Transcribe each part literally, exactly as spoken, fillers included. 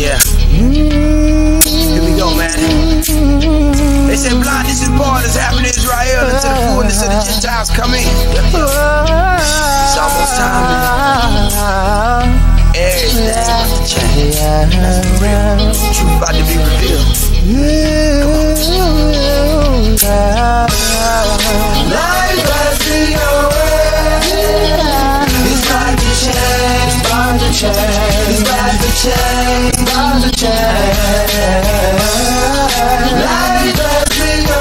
Yeah. Here we go, man. They said, blindness is born, it's happening in Israel, until the fullness of the Gentiles come in. It's almost time. Everything's about to change. That's the real truth about to be revealed. Life passing away. It's about to change, about to change. It's about to change, about to change. Life it's about to change, about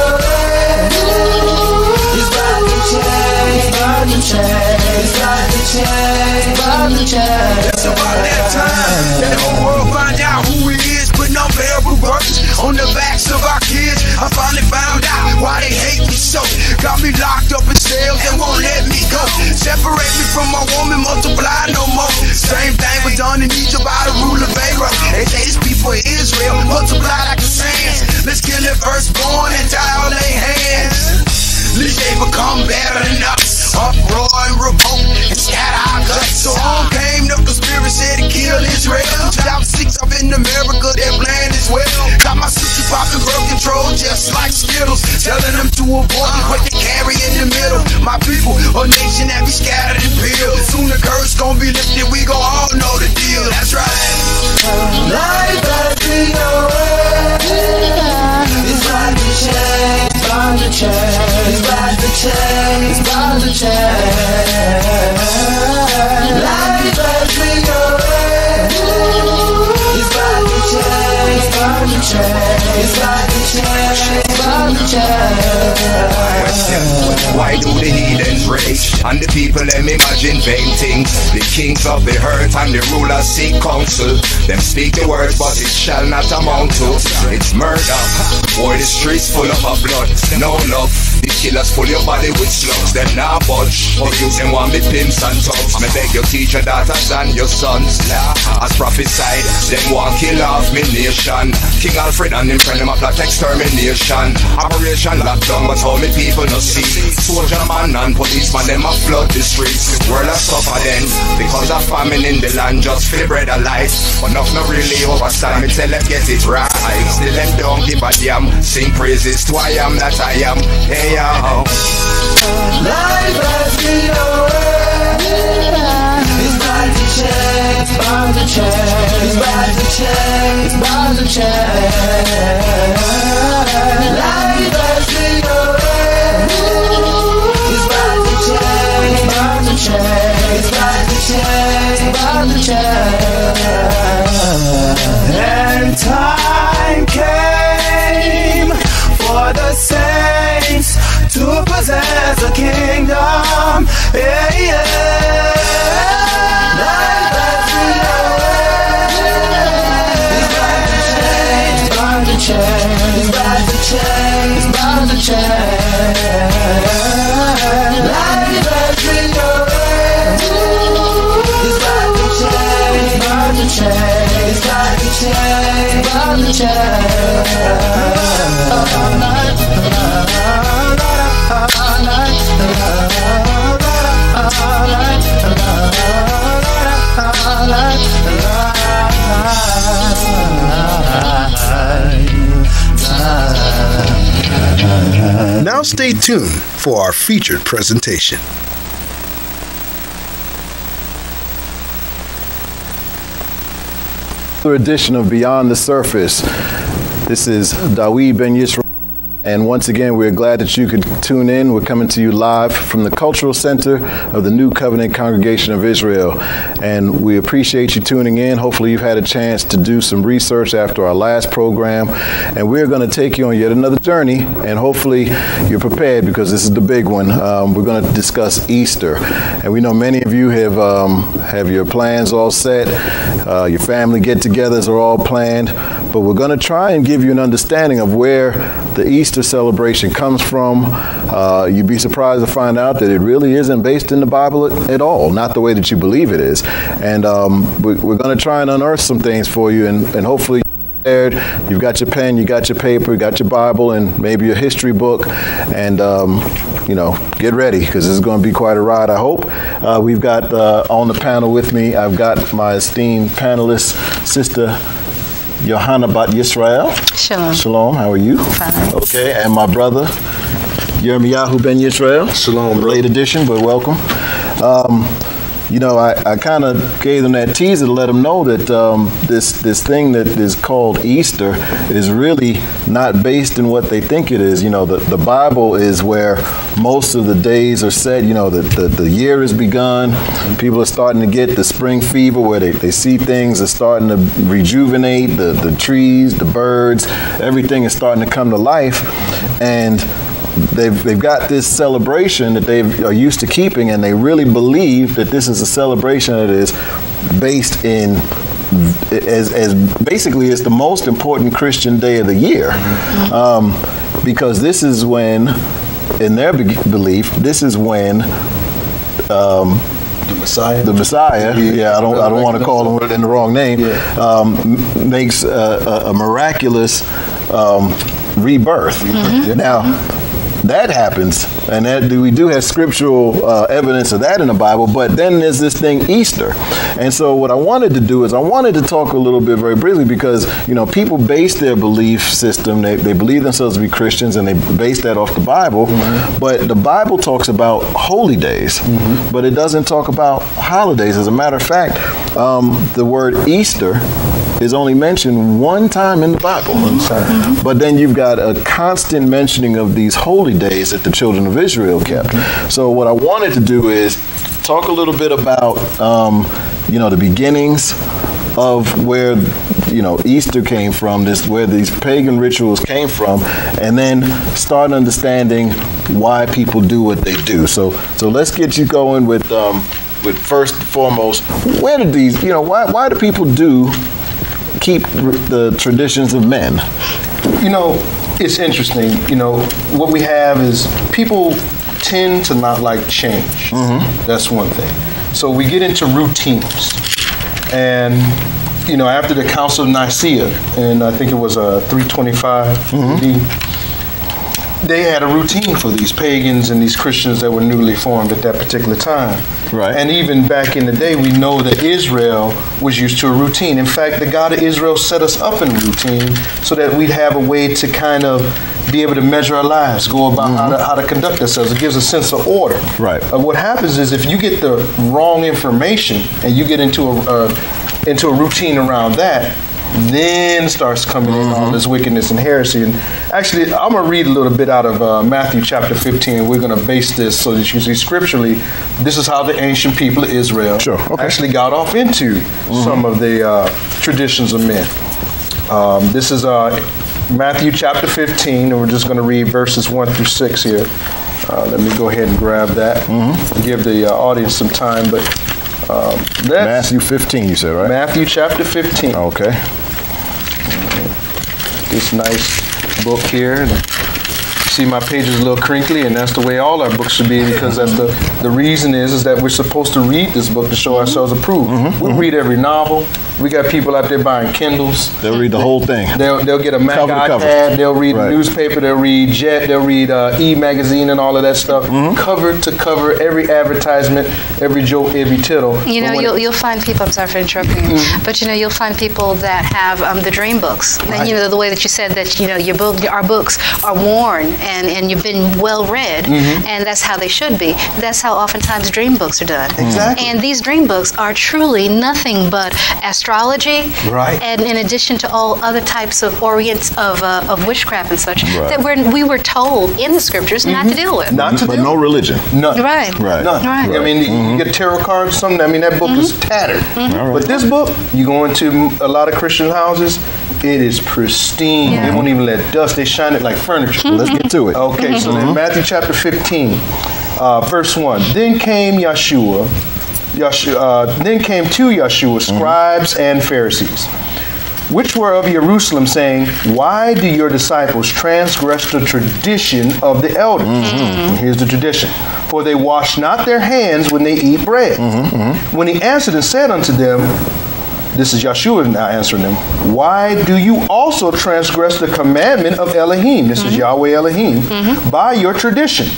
to change. It's about that time that the whole world find out who it is, putting on terrible burdens on the backs of our kids. I finally found out why they hate me so. Got me locked up in cells and won't let me go. Separate me from my woman, multiply no more. Same thing was done in Egypt by the rule of Pharaoh. They say this people in Israel multiply like the sands. Let's kill their firstborn and tie all their hands. At least they become better than us. Uproar and revolt and scatter our guts. So on came the conspiracy to kill Israel. Job six up in America, their plan is well. Got my sister popping birth control just like Skittles, telling them to avoid what they carry in the middle. My people, a nation that be scattered and peeled. Soon the curse gon' be lifted, we gon' all know the deal. That's right. Life passing away. It's about to change, about to change. It's about to change, about to change. Life passing away. It's about to change, about to change. It's about to change, about to change. Question, why do the heathens rage? And the people them imagine vain things. The kings of the earth and the rulers seek counsel. Them speak the words but it shall not amount to. It's murder, or the streets full of blood. No love, the killers full your body with slugs. Them now budge, or use them one with pimps and thugs. Me beg your teacher daughters and your sons. As prophesied, them one kill off me nation. King Alfred and him friend him up like extermination. Operation lockdown, but all me people no see. Soldier man and policeman them a flood the streets. World a suffer then because of famine in the land, just for bread of life. But not no really overstand me tell them get it right. Still them don't give a damn, sing praises to I am that I am. Hey yo. Life passing away. It's about to change, it's about to change. It's about to change, it's about to change. Life passing away. It's about to change, it's about to change. It's about to change, it's about to change. And time came for the saints to possess a kingdom, yeah, yeah. Life passing away. It's about to change, it's about to change. It's about to change, it's about to change. Life passing away. It's about to change, it's about to change. It's about to change, it's about to change. All night, all night. Now stay tuned for our featured presentation. Another edition of Beyond the Surface. This is Dawi Ben Yisrael. And once again, we're glad that you could tune in. We're coming to you live from the Cultural Center of the New Covenant Congregation of Israel. And we appreciate you tuning in. Hopefully you've had a chance to do some research after our last program. And we're going to take you on yet another journey. And hopefully you're prepared because this is the big one. Um, we're going to discuss Easter. And we know many of you have, um, have your plans all set. Uh, your family get-togethers are all planned. But we're going to try and give you an understanding of where the Easter celebration comes from. Uh, you'd be surprised to find out that it really isn't based in the Bible at, at all, not the way that you believe it is. And um, we, we're going to try and unearth some things for you, and, and hopefully you're prepared. You've got your pen, you got your paper, you got your Bible, and maybe your history book. And um, you know, get ready, because this is going to be quite a ride, I hope. Uh, we've got uh, on the panel with me, I've got my esteemed panelist, Sister Yohanan Bat Yisrael. Shalom. Shalom, how are you? Fine. Okay, and my brother, Yirmiyahu Ben Yisrael. Shalom. Late edition, but welcome. Um, you know, I, I kind of gave them that teaser to let them know that um, this, this thing that is called Easter is really not based in what they think it is. You know, the, the Bible is where most of the days are set. You know, the, the, the year has begun. People are starting to get the spring fever where they, they see things are starting to rejuvenate. The, the trees, the birds, everything is starting to come to life. And They've, they've got this celebration that they are used to keeping, and they really believe that this is a celebration that is based in, as, as basically it's the most important Christian day of the year. Um, because this is when, in their be- belief, this is when... Um, The Messiah. The Messiah. Yeah, yeah I don't. I don't want to call him in the wrong name. Yeah. Um, makes a, a miraculous um, rebirth. Mm-hmm. Now, that happens, and that we do have scriptural uh, evidence of that in the Bible. But then there's this thing Easter, and so what I wanted to do is I wanted to talk a little bit very briefly because you know people base their belief system. They they believe themselves to be Christians, and they base that off the Bible. Mm-hmm. But the Bible talks about holy days, mm-hmm. but it doesn't talk about holidays. As a matter of fact, um, the word Easter is only mentioned one time in the Bible. Mm-hmm. But then you've got a constant mentioning of these holy days that the children of Israel kept. Mm-hmm. So what I wanted to do is talk a little bit about, um, you know, the beginnings of where, you know, Easter came from, this where these pagan rituals came from, and then start understanding why people do what they do. So, so let's get you going with, um, with first and foremost, where did these, you know, why, why do people do keep the traditions of men? You know, it's interesting. You know, what we have is people tend to not like change. Mm-hmm. That's one thing. So we get into routines. And, you know, after the Council of Nicaea, and I think it was uh, three twenty-five, mm-hmm. they had a routine for these pagans and these Christians that were newly formed at that particular time. Right. And even back in the day, we know that Israel was used to a routine. In fact, the God of Israel set us up in a routine so that we'd have a way to kind of be able to measure our lives, go about mm-hmm. how, to, how to conduct ourselves. It gives a sense of order. Right. Uh, what happens is if you get the wrong information and you get into a, uh, into a routine around that, then starts coming in mm-hmm. all this wickedness and heresy. And actually, I'm going to read a little bit out of uh, Matthew chapter fifteen. We're going to base this so that you see scripturally, this is how the ancient people of Israel sure. okay. actually got off into mm-hmm. some of the uh, traditions of men. Um, this is uh, Matthew chapter fifteen, and we're just going to read verses one through six here. Uh, let me go ahead and grab that. Mm-hmm. Give the uh, audience some time, but Um, Matthew fifteen, you said, right? Matthew chapter fifteen. Okay. This nice book here. See, my page is a little crinkly, and that's the way all our books should be, because that's the, the reason is, is that we're supposed to read this book to show mm-hmm. ourselves approved. Mm-hmm. We we'll read every novel. We got people out there buying Kindles. They'll read the they, whole thing. They'll, they'll get a Mac cover iPad. Cover. They'll read right. a newspaper. They'll read Jet. They'll read uh, E-Magazine and all of that stuff. Mm-hmm. Cover to cover, every advertisement, every joke, every tittle. You know, you'll, it, you'll find people, I'm sorry for interrupting you, mm-hmm. but you know, you'll find people that have um, the dream books. Right. And, you know, the way that you said that, you know, your book, our books are worn and, and you've been well read, mm-hmm. and that's how they should be. That's how oftentimes dream books are done. Exactly. And these dream books are truly nothing but astrology. Astrology, right. and in addition to all other types of orients of uh, of witchcraft and such, right. that we're, we were told in the scriptures mm-hmm. not to deal with. Not to but deal no with. religion. None. Right. Right. None. Right. I mean, mm-hmm. you get tarot cards, something. I mean, that book mm-hmm. is tattered. Mm-hmm. Right. But this book, you go into a lot of Christian houses, it is pristine. Yeah. They won't even let dust. They shine it like furniture. Mm-hmm. Let's get to it. Okay, mm-hmm. so mm-hmm. then Matthew chapter fifteen, uh, verse one. Then came Yahshua. Yahshua, uh, then came to Yahshua scribes mm-hmm. and Pharisees, which were of Jerusalem, saying, "Why do your disciples transgress the tradition of the elders?" Mm-hmm. Here's the tradition. "For they wash not their hands when they eat bread." Mm-hmm, mm-hmm. When he answered and said unto them, this is Yahshua now answering them, "Why do you also transgress the commandment of Elohim?" This mm-hmm. is Yahweh Elohim, mm-hmm. "by your tradition.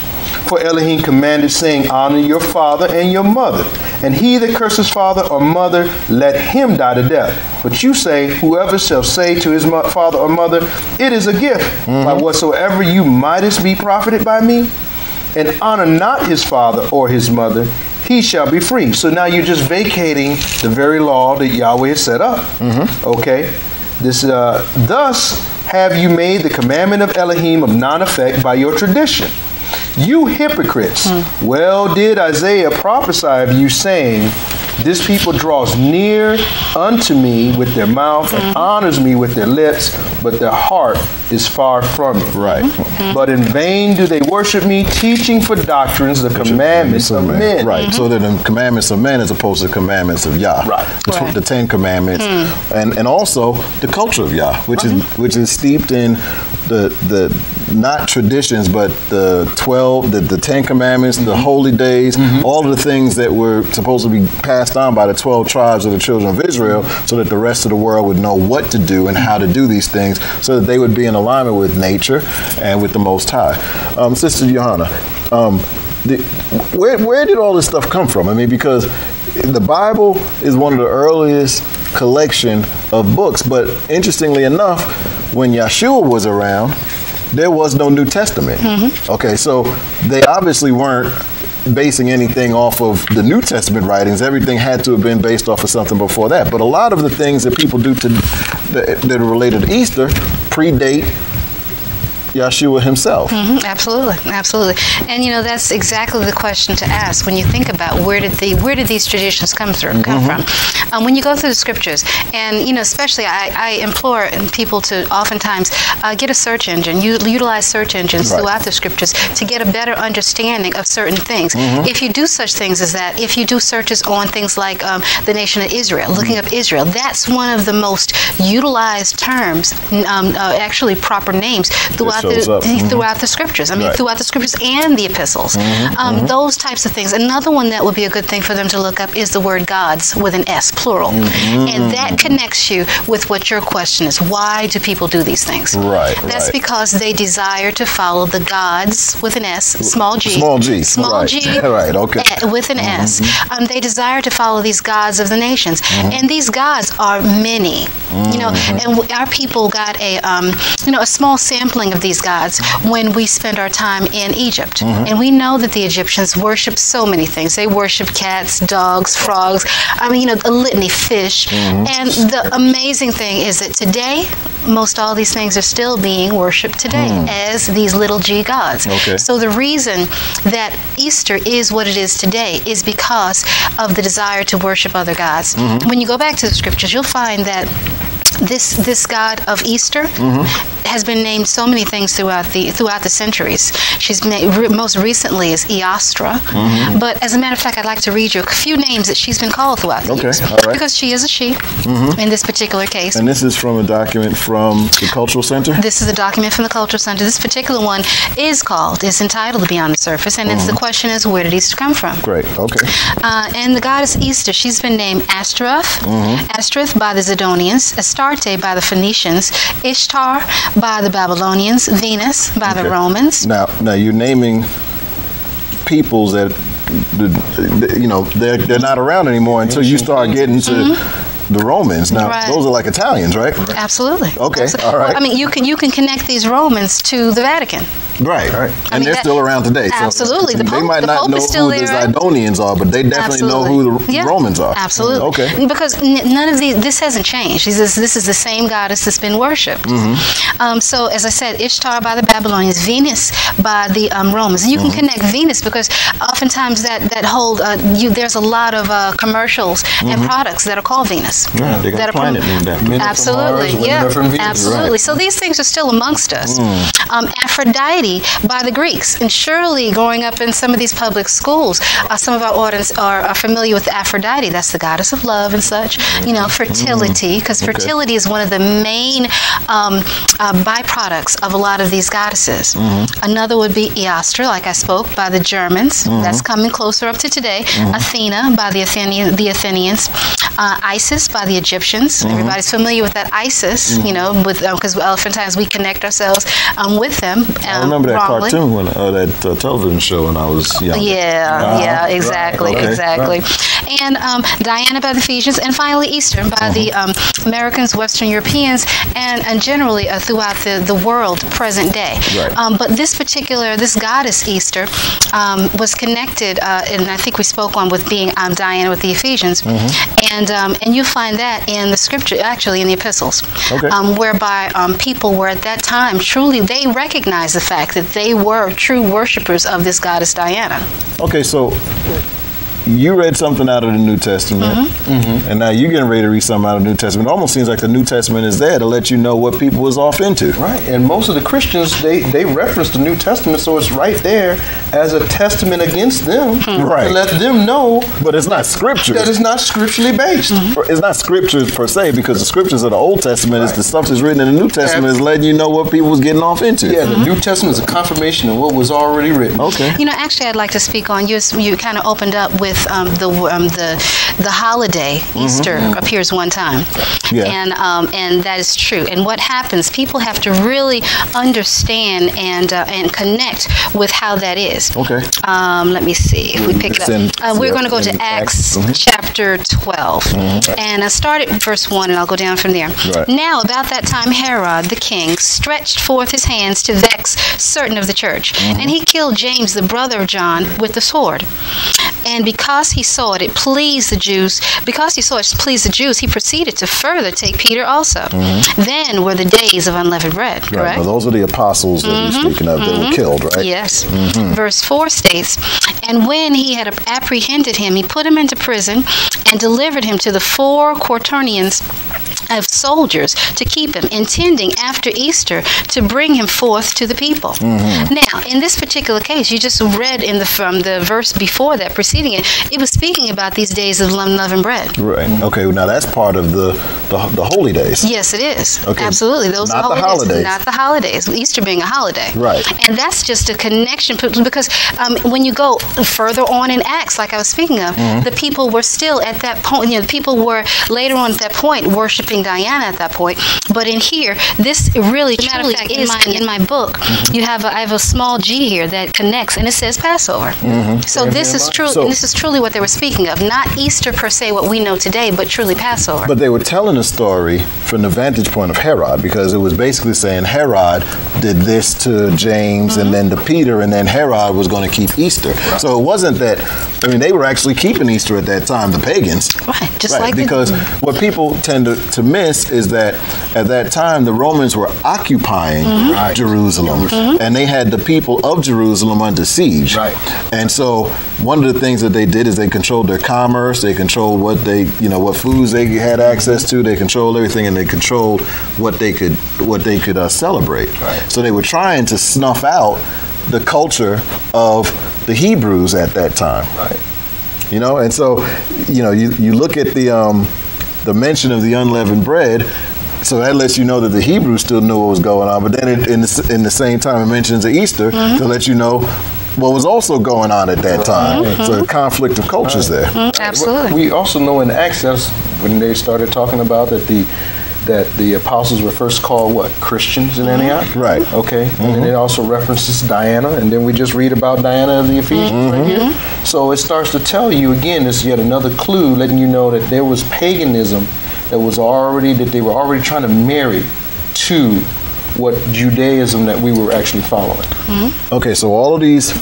For Elohim commanded, saying, honor your father and your mother, and he that curses father or mother, let him die to death. But you say, whoever shall say to his father or mother, it is a gift, mm-hmm. by whatsoever you mightest be profited by me, and honor not his father or his mother, he shall be free. So now you're just vacating the very law that Yahweh has set up. Mm-hmm. Okay. This, uh, thus have you made the commandment of Elohim of none effect by your tradition. You hypocrites, mm. well did Isaiah prophesy of you, saying, this people draws near unto me with their mouth and mm-hmm. honors me with their lips, but their heart is far from me. Right. Mm-hmm. But in vain do they worship me, teaching for doctrines the commandments of men. Right. Mm-hmm. So that the commandments of men as opposed to the commandments of Yah. Right. The, right. the Ten Commandments, mm-hmm. and, and also the culture of Yah, which mm-hmm. is which is steeped in the the not traditions, but the twelve, the, the Ten Commandments, mm-hmm. the holy days, mm-hmm. all of the things that were supposed to be passed on by the twelve tribes of the children of Israel, so that the rest of the world would know what to do and how to do these things, so that they would be in alignment with nature and with the Most High. Um, Sister Johanna, um, the, where, where did all this stuff come from? I mean, because the Bible is one of the earliest collection of books, but interestingly enough, when Yahshua was around, there was no New Testament. Mm-hmm. Okay, so they obviously weren't basing anything off of the New Testament writings. Everything had to have been based off of something before that. But a lot of the things that people do to that, that are related to Easter predate Yahshua himself. Mm-hmm, absolutely, absolutely. And you know, that's exactly the question to ask when you think about where did the where did these traditions come through come mm-hmm. from? Um, when you go through the scriptures, and you know, especially I, I implore people to oftentimes uh, get a search engine, you utilize search engines right. throughout the scriptures to get a better understanding of certain things. Mm-hmm. If you do such things as that, if you do searches on things like um, the nation of Israel, mm-hmm. looking up Israel, that's one of the most utilized terms, um, uh, actually proper names throughout. Through, mm-hmm. throughout the scriptures. I mean, right. throughout the scriptures and the epistles. Mm-hmm. Um, mm-hmm. Those types of things. Another one that would be a good thing for them to look up is the word gods with an S, plural. Mm-hmm. And that connects you with what your question is. Why do people do these things? Right. That's right. Because they desire to follow the gods with an S, small g. Small g. Small right. g. right, okay. With an mm-hmm. S. Um, they desire to follow these gods of the nations. Mm-hmm. And these gods are many. Mm-hmm. You know, and our people got a, um, you know, a small sampling of these gods when we spend our time in Egypt. Mm-hmm. And we know that the Egyptians worship so many things. They worship cats, dogs, frogs, I mean, you know, a litany, fish. Mm-hmm. And the amazing thing is that today, most all these things are still being worshipped today mm. as these little g gods. Okay. So the reason that Easter is what it is today is because of the desire to worship other gods. Mm-hmm. When you go back to the scriptures, you'll find that This this god of Easter mm-hmm. has been named so many things throughout the throughout the centuries. She's named, re, most recently is Eostre, mm-hmm. but as a matter of fact, I'd like to read you a few names that she's been called throughout the okay. years, all right. because she is a she mm-hmm. in this particular case. And this is from a document from the Cultural Center? This is a document from the Cultural Center. This particular one is called, it's entitled Beyond the Surface, and mm-hmm. it's the question is, where did Easter come from? Great, okay. Uh, and the goddess Easter, she's been named Astaroth, mm-hmm. Astaroth by the Zidonians, Astarte by the Phoenicians, Ishtar by the Babylonians, Venus by okay. the Romans. Now, now you're naming peoples that, you know, they're, they're not around anymore until you start getting to mm-hmm. the Romans. Now, right. those are like Italians, right? Absolutely. Okay, Absolutely. all right. Well, I mean, you can you can connect these Romans to the Vatican. Right, right. And I mean, they're that, still around today. So absolutely. The Pope, they might the not Pope know is still who there. The Zidonians are, but they definitely absolutely. know who the yeah. Romans are. Absolutely. Okay. Because n- none of these, this hasn't changed. This is, this is the same goddess that's been worshipped. Mm-hmm. Um, so, as I said, Ishtar by the Babylonians, Venus by the um, Romans. And you mm-hmm. can connect Venus because oftentimes that, that whole, uh, you, there's a lot of uh, commercials mm-hmm. and products that are called Venus. Yeah, they got a planet named after. Absolutely. Mars, yeah, Venus. Absolutely. Right. So, these things are still amongst us. Mm. Um, Aphrodite by the Greeks, and surely growing up in some of these public schools, uh, some of our audience are, are familiar with Aphrodite. That's the goddess of love and such, you know, fertility, because okay. fertility is one of the main um, uh, byproducts of a lot of these goddesses. Mm-hmm. Another would be Eostre, like I spoke, by the Germans. Mm-hmm. That's coming closer up to today. Mm-hmm. Athena by the, Athenia, the Athenians. uh, Isis by the Egyptians. Mm-hmm. Everybody's familiar with that Isis, mm-hmm. you know, because um, oftentimes we connect ourselves um, with them. Um, I remember that wrongly. cartoon when uh, that uh, television show when I was young. Yeah, uh-huh. yeah, exactly, right. okay. exactly. Right. And um, Diana by the Ephesians, and finally Eastern by mm-hmm. the um, Americans, Western Europeans, and, and generally uh, throughout the, the world, present day. Right. Um, but this particular, this goddess Easter um, was connected, uh, and I think we spoke on with being um, Diana with the Ephesians, mm-hmm. and um, and you find that in the scripture, actually in the epistles, okay. um, whereby um, people were at that time truly, they recognized the fact that they were true worshipers of this goddess Diana. Okay, so you read something out of the New Testament, mm-hmm. Mm-hmm. and now you're getting ready to read something out of the New Testament. It almost seems like the New Testament is there to let you know what people was off into. Right, and most of the Christians, they, they reference the New Testament, so it's right there as a testament against them mm-hmm. right. to let them know. But it's not scripture. That it's not scripturally based. Mm-hmm. It's not scriptures per se, because the scriptures of the Old Testament right. is the stuff that's written in the New Testament and is letting you know what people was getting off into. Yeah, mm-hmm. the New Testament is a confirmation of what was already written. Okay. You know, actually, I'd like to speak on, you, you kind of opened up with Um, the um, the the holiday Easter mm-hmm. appears one time, yeah. and um, and that is true. And what happens? People have to really understand and uh, and connect with how that is. Okay. Um, let me see if we pick it up. In, uh, we're going to go to Acts, Acts mm-hmm. chapter twelve, mm-hmm. and I start at verse one, and I'll go down from there. Right. Now, about that time, Herod the king stretched forth his hands to vex certain of the church, mm-hmm. and he killed James, the brother of John, with the sword. And because he saw it, it pleased the Jews. Because he saw it pleased the Jews, he proceeded to further take Peter also. Mm-hmm. Then were the days of unleavened bread, correct? Right. Well, those are the apostles that mm-hmm. you're speaking of mm-hmm. that were killed, right? Yes. Mm-hmm. Verse four states, and when he had apprehended him, he put him into prison and delivered him to the four quaternions of soldiers to keep him, intending after Easter to bring him forth to the people. Mm-hmm. Now, in this particular case, you just read in the from the verse before that preceding it, it was speaking about these days of unleavened bread. Right. Mm-hmm. Okay. Well, now that's part of the, the the holy days. Yes, it is. Okay. Absolutely. Those not are holy the holidays. Days, not the holidays. Easter being a holiday. Right. And that's just a connection because um, when you go further on in Acts, like I was speaking of, mm-hmm. the people were still at that point. You know, the people were later on at that point worshiping Diana at that point, but in here, this really, as a matter of fact, in my, in my book, mm-hmm. you have a, I have a small G here that connects, and it says Passover. Mm-hmm. So and this is true. So, and this is truly what they were speaking of, not Easter per se, what we know today, but truly Passover. But they were telling a story from the vantage point of Herod, because it was basically saying Herod did this to James, mm-hmm. and then to Peter, and then Herod was going to keep Easter. Right. So it wasn't that. I mean, they were actually keeping Easter at that time, the pagans. Right. Just right, like because the, what people tend to, to miss is that at that time the Romans were occupying mm-hmm. right. Jerusalem mm-hmm. and they had the people of Jerusalem under siege. Right. And so one of the things that they did is they controlled their commerce, they controlled what they, you know, what foods they had access to, they controlled everything, and they controlled what they could what they could uh, celebrate. Right. So they were trying to snuff out the culture of the Hebrews at that time. Right. You know, and so you know, you, you look at the um the mention of the unleavened bread, so that lets you know that the Hebrews still knew what was going on, but then it, in, the, in the same time it mentions the Easter mm-hmm. to let you know what was also going on at that time. Mm-hmm. So the conflict of cultures right. there. Mm-hmm. Absolutely. We also know in Acts, when they started talking about that the that the apostles were first called, what, Christians in Antioch? Right. Okay. Mm-hmm. And it also references Diana, and then we just read about Diana of the Ephesians mm-hmm. right here. So it starts to tell you, again, it's yet another clue letting you know that there was paganism that was already, that they were already trying to marry to what Judaism that we were actually following. Mm-hmm. Okay, so all of these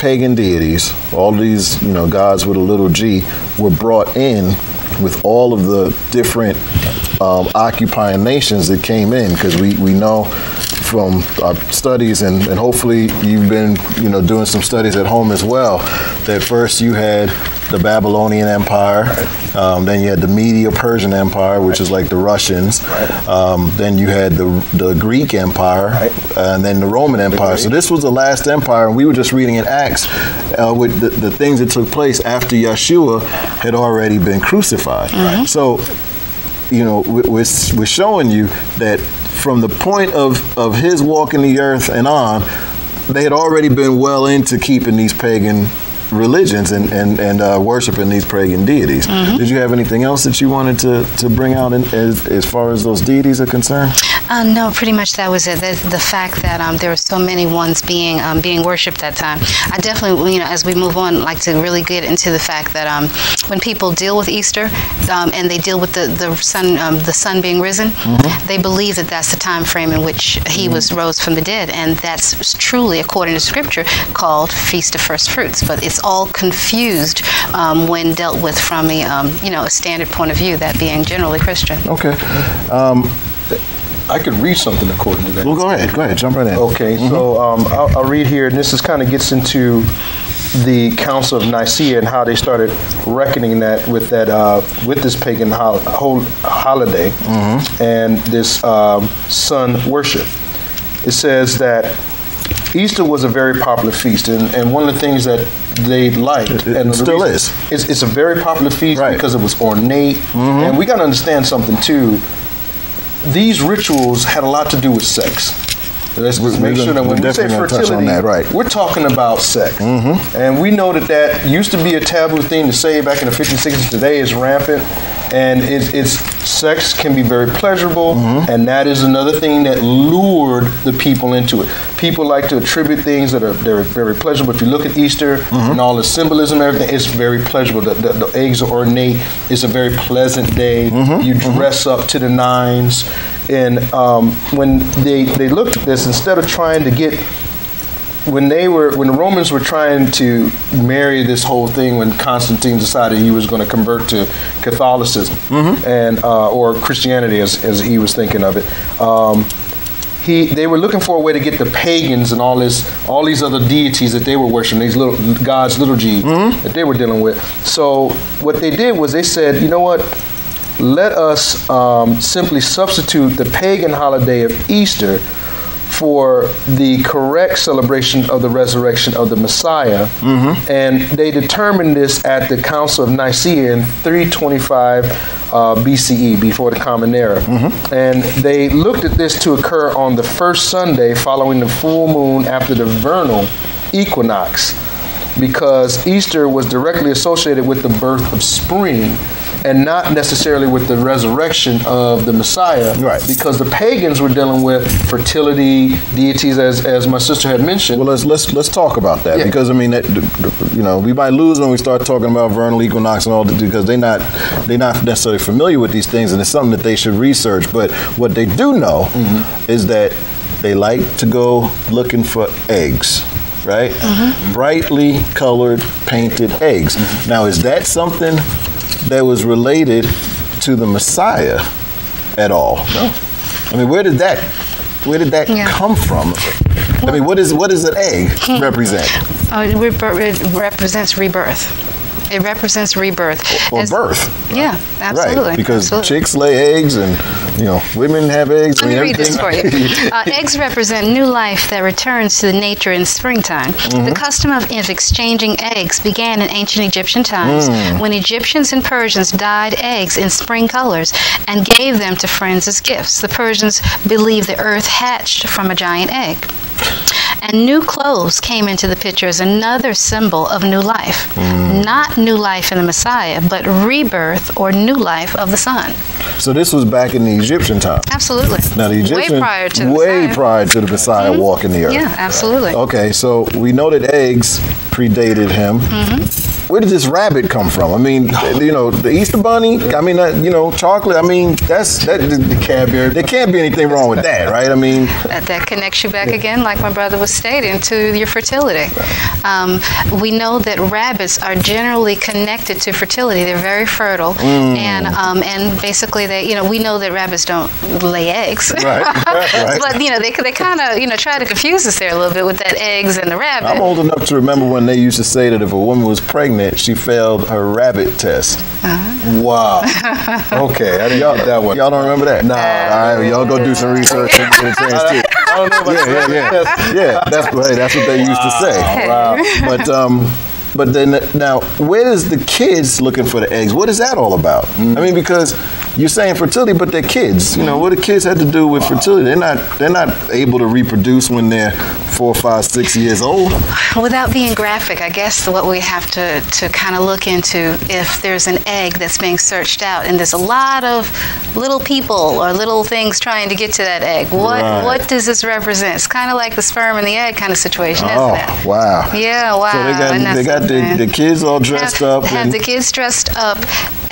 pagan deities, all these, you know, gods with a little g, were brought in with all of the different um, occupying nations that came in, because we, we know from our studies, and, and hopefully you've been, you know, doing some studies at home as well, that first you had the Babylonian Empire, um, then you had the Medo-Persian Empire, which is like the Russians, um, then you had the, the Greek Empire, uh, and then the Roman Empire. So this was the last empire, and we were just reading in Acts uh, with the, the things that took place after Yahshua had already been crucified. Mm-hmm. So, you know, we're, we're showing you that from the point of, of his walking the earth and on, they had already been well into keeping these pagan religions and, and, and uh, worshiping these pagan deities. Mm-hmm. Did you have anything else that you wanted to, to bring out in, as, as far as those deities are concerned? Uh, no, pretty much that was it. The, the fact that um, there were so many ones being um, being worshipped that time. I definitely, you know, as we move on, like to really get into the fact that um, when people deal with Easter um, and they deal with the, the sun um, the sun being risen, mm-hmm. they believe that that's the time frame in which he mm-hmm. was rose from the dead, and that's truly, according to Scripture, called Feast of First Fruits. But it's all confused um, when dealt with from a um, you know a standard point of view, that being generally Christian. Okay. Um, I could read something according to that. Well, go ahead. Go ahead. Jump right in. Okay. Mm-hmm. So um, I'll, I'll read here, and this is kind of gets into the Council of Nicaea and how they started reckoning that with that uh, with this pagan hol- whole holiday mm-hmm. and this um, sun worship. It says that Easter was a very popular feast, and, and one of the things that they liked, it, it and the still is, it's, it's a very popular feast right. because it was ornate, mm-hmm. and we got to understand something too. These rituals had a lot to do with sex. Let's just make sure that when we say fertility, that, right. we're talking about sex. Mm-hmm. And we know that that used to be a taboo thing to say back in the fifties, sixties. Today is rampant. And it's, it's sex can be very pleasurable. Mm-hmm. And that is another thing that lured the people into it. People like to attribute things that are they're very pleasurable. If you look at Easter mm-hmm. and all the symbolism and everything, it's very pleasurable. The, the, the eggs are ornate. It's a very pleasant day. Mm-hmm. You dress mm-hmm. up to the nines. And um, when they, they looked at this, instead of trying to get, when they were, when the Romans were trying to marry this whole thing, when Constantine decided he was going to convert to Catholicism mm-hmm. and uh, or Christianity, as, as he was thinking of it, um, he they were looking for a way to get the pagans and all this, all these other deities that they were worshiping, these little gods, little g mm-hmm. that they were dealing with. So what they did was they said, you know what? Let us um, simply substitute the pagan holiday of Easter for the correct celebration of the resurrection of the Messiah. Mm-hmm. And they determined this at the Council of Nicaea in three twenty-five uh, B C E, before the Common Era. Mm-hmm. And they looked at this to occur on the first Sunday following the full moon after the vernal equinox, because Easter was directly associated with the birth of spring and not necessarily with the resurrection of the Messiah, right? Because the pagans were dealing with fertility deities, as as my sister had mentioned. Well, let's let's let's talk about that yeah. because I mean, that, you know, we might lose when we start talking about vernal equinox and all that, because they not they not necessarily familiar with these things, and it's something that they should research. But what they do know mm-hmm. is that they like to go looking for eggs. Right? Mm-hmm. Brightly colored, painted eggs. Mm-hmm. Now, is that something that was related to the Messiah at all? No. I mean, where did that, where did that yeah. come from? I mean, what is what does an egg represent? Oh, it represents rebirth. It represents rebirth. Or, or As, birth. Right? Yeah, absolutely. Right, because absolutely. Chicks lay eggs and, you know, women have eggs. Let me read this for you. Uh, eggs represent new life that returns to the nature in springtime. Mm-hmm. The custom of exchanging eggs began in ancient Egyptian times mm. when Egyptians and Persians dyed eggs in spring colors and gave them to friends as gifts. The Persians believed the earth hatched from a giant egg. And new clothes came into the picture as another symbol of new life. Mm. Not new life in the Messiah, but rebirth or new life of the sun. So this was back in the Egyptian time. Absolutely. Now the Egyptians, way prior to the way Messiah. prior to the Messiah mm-hmm. walking the earth. Yeah, absolutely. Okay, so we know that eggs predated him. Mm-hmm. Where did this rabbit come from? I mean, you know, the Easter bunny, I mean, uh, you know, chocolate, I mean, that's, that, there can't be, there can't be anything wrong with that, right? I mean. That, that connects you back again, like my brother was stating, to your fertility. Um, we know that rabbits are generally connected to fertility. They're very fertile. Mm. And um, and basically, they, you know, we know that rabbits don't lay eggs. Right, right. But, you know, they, they kind of, you know, try to confuse us there a little bit with that eggs and the rabbit. I'm old enough to remember when they used to say that if a woman was pregnant, she failed her rabbit test. Uh-huh. Wow. Okay, I didn't get that one. Y'all don't remember that? Nah. Uh, All right, y'all go do some research and some things too. I don't know about yeah, yeah, yeah. yeah, that's hey, that's what they used to say. Wow. Wow. But um, but then now, where is the kids looking for the eggs? What is that all about? Mm-hmm. I mean, because you're saying fertility, but they're kids. You know, what do kids have to do with fertility? They're not they're not able to reproduce when they're four, five, six years old. Without being graphic, I guess what we have to, to kind of look into, if there's an egg that's being searched out and there's a lot of little people or little things trying to get to that egg, what right. what does this represent? It's kind of like the sperm and the egg kind of situation, oh, isn't it? wow. Yeah, wow. So they got, and they got the, the kids all dressed have, up. Have and the kids dressed up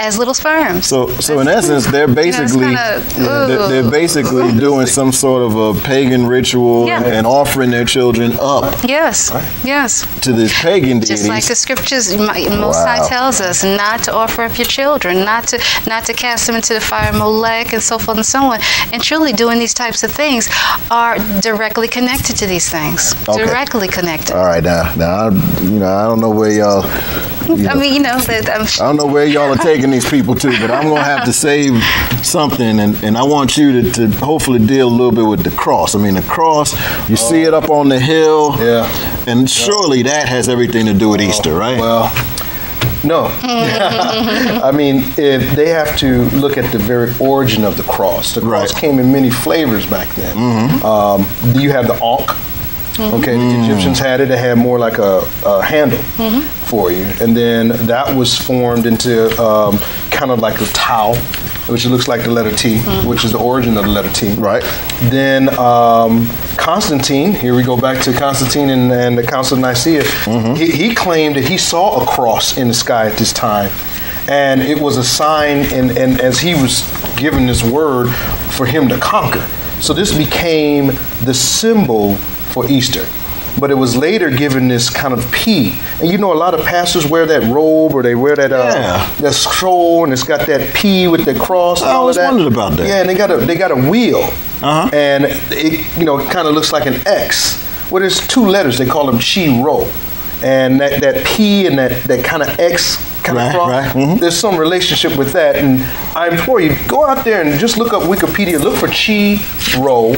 as little sperms. So, so in essence, they're basically you know, kinda, they're, they're basically doing some sort of a pagan ritual yeah. and offering their children up. Yes, right. yes. To this pagan deity. Just like the scriptures, Most High wow. tells us not to offer up your children, not to not to cast them into the fire, Molech, and so forth and so on. And truly, doing these types of things are directly connected to these things. Okay. Directly connected. All right, now, now I, you know, I don't know where y'all. You know, I mean, you know, I'm sure. I don't know where y'all are taking these people to, but I'm gonna have to save something, and, and I want you to, to hopefully deal a little bit with the cross. I mean, the cross, you oh. see it up on the hill, yeah, and surely that has everything to do with oh. Easter, right? Well, no. I mean, if they have to look at the very origin of the cross. The cross right. came in many flavors back then. Mm-hmm. Um, you have the ankh. Mm-hmm. Okay, the mm. Egyptians had it. It had more like a, a handle mm-hmm. for you. And then that was formed into um, kind of like a tau, which looks like the letter T, mm-hmm. which is the origin of the letter T. Right. Then um, Constantine, here we go back to Constantine and, and the Council of Nicaea. Mm-hmm. He, he claimed that he saw a cross in the sky at this time. And it was a sign, and, and as he was given this word, for him to conquer. So this became the symbol for Easter, but it was later given this kind of P. And you know, a lot of pastors wear that robe, or they wear that uh, yeah. that scroll, and it's got that P with the cross. And I always all of that. wondered about that. Yeah, and they got a they got a wheel, uh-huh. and it you know kind of looks like an X. Well, there's two letters. They call them Chi Rho, and that, that P and that that kind of X. Kind right, of cross. Right. Mm-hmm. There's some relationship with that, and I implore you, go out there and just look up Wikipedia. Look for Chi Rho,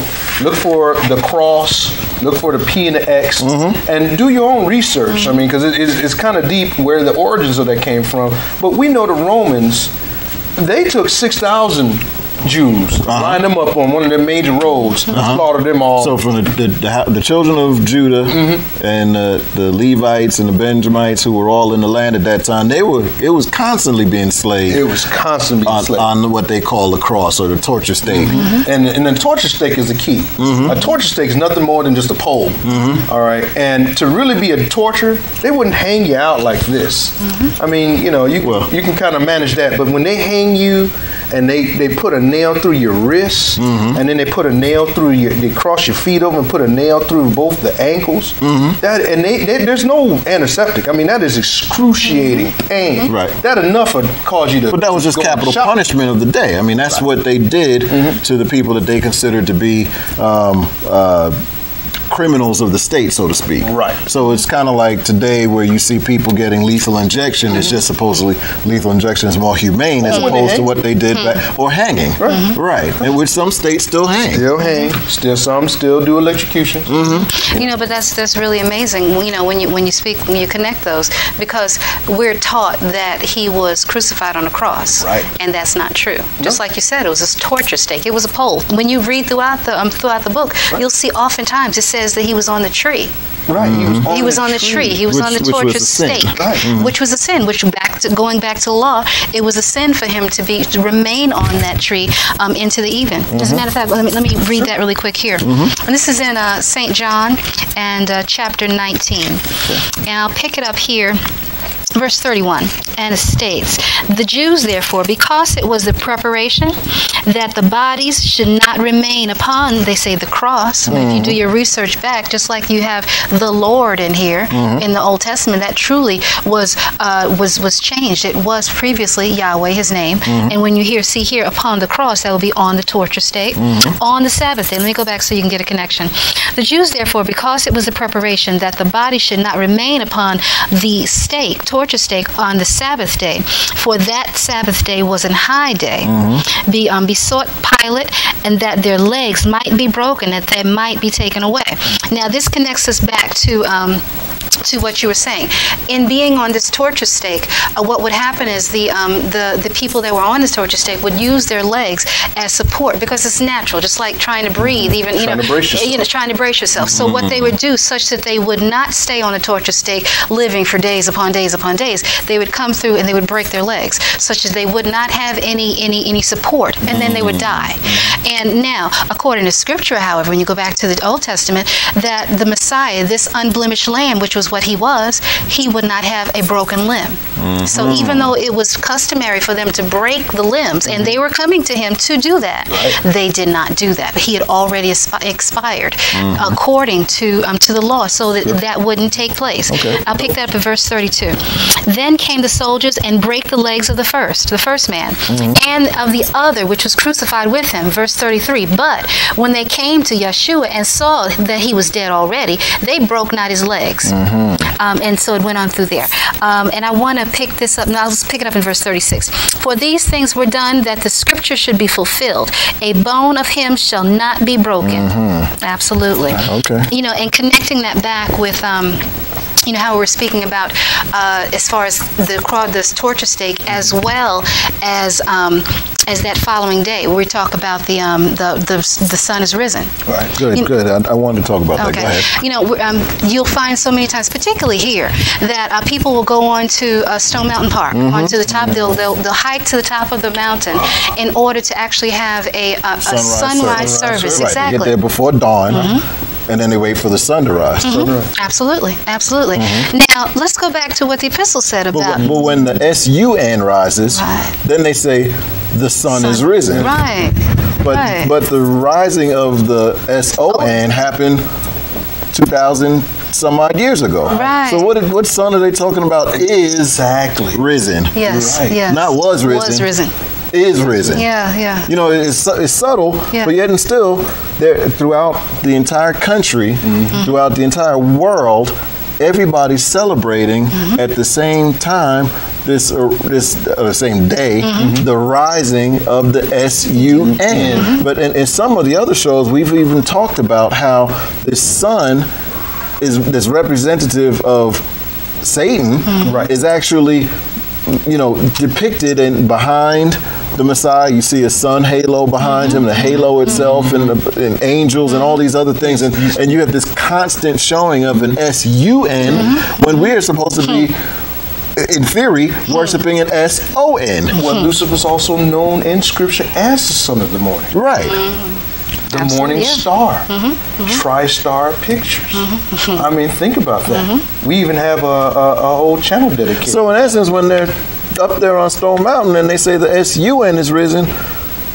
look for the cross, look for the P and the X, mm-hmm. and do your own research. Mm-hmm. I mean, because it, it's, it's kind of deep where the origins of that came from. But we know the Romans, they took six thousand Jews, uh-huh. lined them up on one of their major roads, and uh-huh. slaughtered them all. So from the the, the, the children of Judah mm-hmm. and uh, the Levites and the Benjamites, who were all in the land at that time, they were it was constantly being enslaved. It was constantly on, enslaved. on what they call the cross, or the torture stake. Mm-hmm. And and the torture stake is the key. Mm-hmm. A torture stake is nothing more than just a pole. Mm-hmm. All right, and to really be a torture, they wouldn't hang you out like this. Mm-hmm. I mean, you know, you well, you can kind of manage that, but when they hang you and they they put a nail through your wrist, mm-hmm. and then they put a nail through your, they cross your feet over and put a nail through both the ankles. Mm-hmm. That and they, they, there's no antiseptic. I mean, that is excruciating pain. Right. That enough would cause you to. But that was just capital punishment of the day. I mean, that's right. what they did mm-hmm. to the people that they considered to be. Um, uh, criminals of the state, so to speak. Right. So it's kind of like today where you see people getting lethal injection. Mm-hmm. It's just supposedly lethal injection is more humane well, as opposed to what they did mm-hmm. back, or hanging. Right. Right. And which some states still hang. Still hang. Still some still do electrocution. Mm-hmm. You know, but that's that's really amazing. You know, when you when you speak, when you connect those, because we're taught that he was crucified on a cross. Right. And that's not true. Mm-hmm. Just like you said, it was a torture stake. It was a pole. When you read throughout the um, throughout the book, right. you'll see oftentimes it says that he was on the tree. Right. Mm-hmm. He was on, he was the, on tree. the tree. He was which, on the tortured stake, right. mm-hmm. which was a sin. Which back to, going back to law, it was a sin for him to be to remain on that tree um, into the even. Mm-hmm. As a matter of fact, let me let me read sure. that really quick here. Mm-hmm. And this is in uh, Saint John and uh, chapter nineteen, okay. and I'll pick it up here. Verse thirty-one, and it states, the Jews, therefore, because it was the preparation that the bodies should not remain upon, they say, the cross. Mm-hmm. If you do your research back, just like you have the Lord in here mm-hmm. in the Old Testament, that truly was uh, was was changed. It was previously Yahweh, his name. Mm-hmm. And when you hear, see here, upon the cross, that will be on the torture stake, mm-hmm. on the Sabbath day. Let me go back so you can get a connection. The Jews, therefore, because it was the preparation that the body should not remain upon the stake, torture stake on the Sabbath day, for that Sabbath day was an high day, mm-hmm. be, um, besought Pilate, and that their legs might be broken, that they might be taken away. Now this connects us back to um, to what you were saying. In being on this torture stake, uh, what would happen is the, um, the, the people that were on this torture stake would use their legs as support, because it's natural, just like trying to breathe, even, you, know, you know, trying to brace yourself. So mm-hmm. what they would do, such that they would not stay on a torture stake living for days upon days upon days, they would come through and they would break their legs, such that they would not have any, any, any support, and mm-hmm. then they would die. And now, according to Scripture, however, when you go back to the Old Testament, that the Messiah, this unblemished lamb, which was what he was, he would not have a broken limb. Mm-hmm. So even though it was customary for them to break the limbs, and they were coming to him to do that, right. they did not do that. He had already expired mm-hmm. according to um, to the law, so that yeah. that wouldn't take place. Okay. I'll pick that up at verse thirty-two. Then came the soldiers and brake the legs of the first, the first man, mm-hmm. and of the other, which was crucified with him. Verse thirty-three, but when they came to Yahshua and saw that he was dead already, they broke not his legs. Mm-hmm. Um, and so it went on through there. Um, and I want to pick this up. Now, I'll just pick it up in verse thirty-six. For these things were done that the scripture should be fulfilled. A bone of him shall not be broken. Mm-hmm. Absolutely. Uh, okay. You know, and connecting that back with... Um, you know, how we're speaking about uh, as far as the crowd, this torture stake, as well as um, as that following day, where we talk about the um, the, the the sun is risen. All right, good, you good. I, I wanted to talk about okay. that. Go ahead. You know, um, you'll find so many times, particularly here, that uh, people will go on to uh, Stone Mountain Park, mm-hmm. onto the top. Mm-hmm. They'll, they'll they'll hike to the top of the mountain in order to actually have a, a, a sunrise, sunrise service. service. Right. Exactly. They get there before dawn. Mm-hmm. And then they wait for the sun to rise. Mm-hmm. Right. Absolutely, absolutely. Mm-hmm. Now, let's go back to what the epistle said about... But, but when the S U N rises, right. then they say, the sun, sun is risen. Right, But right. But the rising of the S O N oh. happened two thousand some odd years ago. Right. So what what sun are they talking about is exactly. risen. Yes, right. yes. Not was risen. Was risen. Is risen. Yeah, yeah. You know, it's, it's subtle, yeah. but yet and still, there throughout the entire country, mm-hmm. throughout the entire world, everybody's celebrating mm-hmm. at the same time, this uh, this uh, same day, mm-hmm. the rising of the S U N. Mm-hmm. But in, in some of the other shows, we've even talked about how the sun is this representative of Satan mm-hmm. is actually, you know, depicted and behind the Messiah. You see a sun halo behind mm-hmm. him, the halo itself, mm-hmm. and, and angels and all these other things. And, and you have this constant showing of an S U N mm-hmm. when we are supposed to be, in theory, worshiping an S O N. Well, Lucifer's also known in Scripture as the son of the morning. Right. Mm-hmm. The Absolutely. Morning star, mm-hmm, mm-hmm. Tri-Star Pictures. Mm-hmm. I mean, think about that. Mm-hmm. We even have a, a, a whole channel dedicated. So in essence, when they're up there on Stone Mountain and they say the S U N is risen,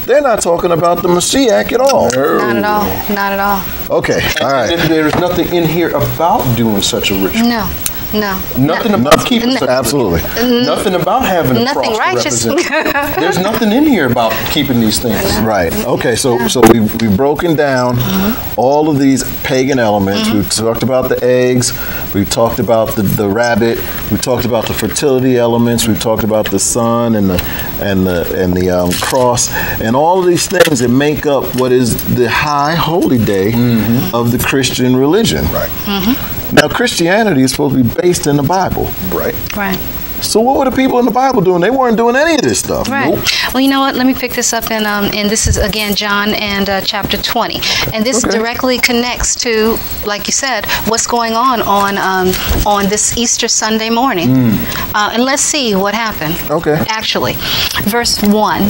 they're not talking about the Messiah at all. No. Not at all. Not at all. Okay. All right. And there's nothing in here about doing such a ritual. No. No. Nothing no. about nothing, keeping no. Absolutely. Mm. Nothing about having a nothing cross righteous. To represent. There's nothing in here about keeping these things. Right. Okay, so yeah. so we've, we've broken down mm-hmm. all of these pagan elements. Mm-hmm. We've talked about the eggs. We've talked about the, the rabbit. We've talked about the fertility elements. We've talked about the sun and the and the, and the um, cross. And all of these things that make up what is the high holy day mm-hmm. of the Christian religion. Right. Mm-hmm. Now, Christianity is supposed to be based in the Bible, right? Right. So what were the people in the Bible doing? They weren't doing any of this stuff. Right. Nope. Well, you know what? Let me pick this up. And um, and this is, again, John and uh, chapter twenty. Okay. And this okay. directly connects to, like you said, what's going on on um, on this Easter Sunday morning. Mm. Uh, and let's see what happened. Okay. Actually, verse one,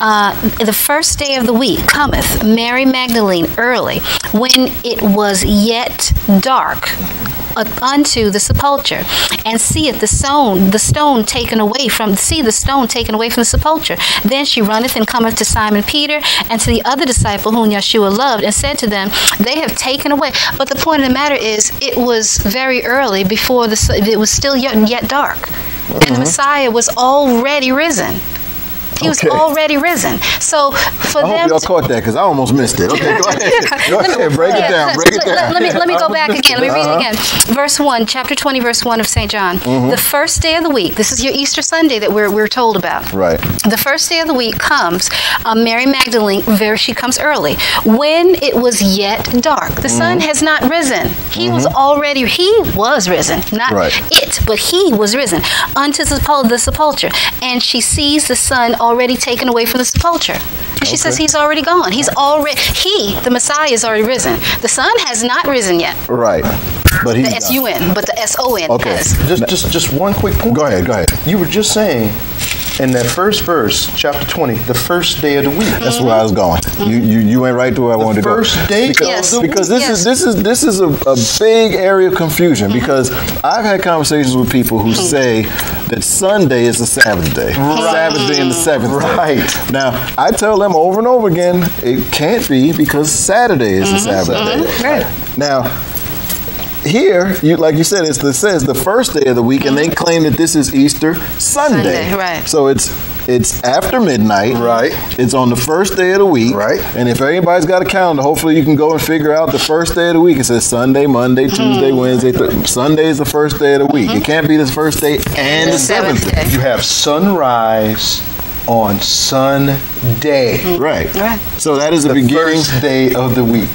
uh, the first day of the week cometh Mary Magdalene early, when it was yet dark, unto the sepulchre, and seeth the stone, the stone taken away from see the stone taken away from the sepulchre. Then she runneth and cometh to Simon Peter and to the other disciple whom Yeshua loved, and said to them, they have taken away. But the point of the matter is, it was very early before the it was still yet, yet dark, mm-hmm. and the Messiah was already risen. He was okay. already risen. So for I them, hope y'all caught that because I almost missed it. Okay, go ahead. Go ahead. Break it down. Break it down. Let me let me go back again. Let me read it again. Verse one, chapter twenty, verse one of Saint John. Mm-hmm. The first day of the week. This is your Easter Sunday that we're we're told about. Right. The first day of the week comes. Uh, Mary Magdalene, there she comes early when it was yet dark. The sun mm-hmm. has not risen. He mm-hmm. was already. He was risen. Not right. it, but he was risen unto the sepulcher. And she sees the sun already taken away from the sepulcher. And she okay. says, he's already gone. He's already, he, the Messiah, is already risen. The sun has not risen yet. Right. But he's the S U N, but the S O N okay. has. Just, just, just one quick point. Go ahead, go ahead. You were just saying, in that first verse, chapter twenty, the first day of the week. Mm-hmm. That's where I was going. Mm-hmm. You, you, you went right to where I the wanted to go. The first day because, yes. of the because week. Because this yes. is this is this is a, a big area of confusion. Mm-hmm. Because I've had conversations with people who mm-hmm. say that Sunday is the Sabbath day, right. Sabbath day and the seventh. Right. Day. Now I tell them over and over again, it can't be because Saturday is mm-hmm. the Sabbath mm-hmm. day. Right. Now. Here, you, like you said, it's the, it says the first day of the week, and they claim that this is Easter Sunday. Sunday, right. So it's it's after midnight. Right. It's on the first day of the week. Right. And if everybody's got a calendar, hopefully you can go and figure out the first day of the week. It says Sunday, Monday, Tuesday, mm-hmm. Wednesday, Thursday. Sunday is the first day of the week. Mm-hmm. It can't be the first day and the, the seventh day. day. You have sunrise on Sunday. Mm-hmm. Right. Right. So that is the, the beginning first day of the week.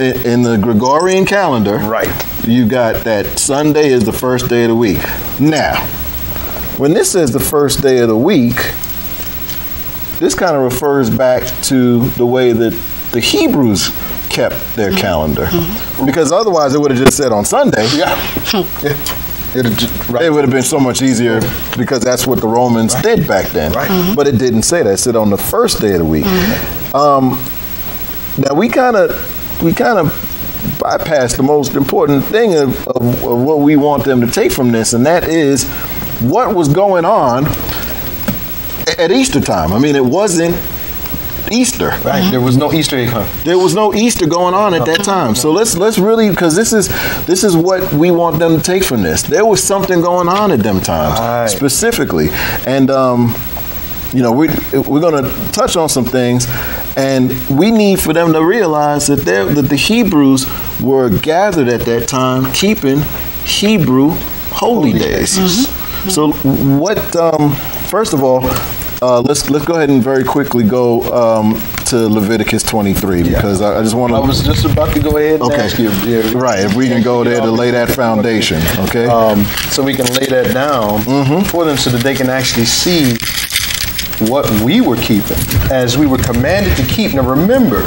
In the Gregorian calendar, right, you got that Sunday is the first day of the week. Now, when this says the first day of the week, this kind of refers back to the way that the Hebrews kept their mm-hmm. calendar. Mm-hmm. Because otherwise it would have just said on Sunday. Yeah. yeah. It'd just, right. It would have been so much easier because that's what the Romans right. did back then. Right. Mm-hmm. But it didn't say that. It said on the first day of the week. Mm-hmm. Um, now, we kind of... we kind of bypass the most important thing of, of, of what we want them to take from this, and that is what was going on at Easter time. I mean, it wasn't Easter. Right. Mm-hmm. There was no Easter egg hunt. There was no Easter going on at that time. So let's let's really, because this is this is what we want them to take from this. There was something going on at them times, right. specifically. And um you know, we, we're going to touch on some things, and we need for them to realize that, that the Hebrews were gathered at that time keeping Hebrew holy days. Mm-hmm. So what, um, first of all, uh, let's let's go ahead and very quickly go um, to Leviticus twenty-three, because yeah. I, I just want to... I was just about to go ahead and okay. ask you. Yeah, right, if we can go there to lay that foundation, okay? Um, so we can lay that down mm-hmm. for them so that they can actually see what we were keeping as we were commanded to keep. Now remember,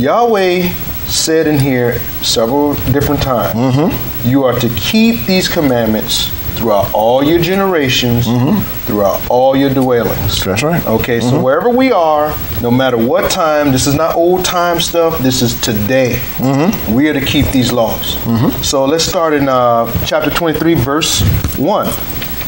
Yahweh said in here several different times, mm-hmm. you are to keep these commandments throughout all your generations, mm-hmm. throughout all your dwellings. That's right. Okay, mm-hmm. so wherever we are, no matter what time, this is not old time stuff, this is today. Mm-hmm. We are to keep these laws. Mm-hmm. So let's start in uh, chapter twenty-three, verse one.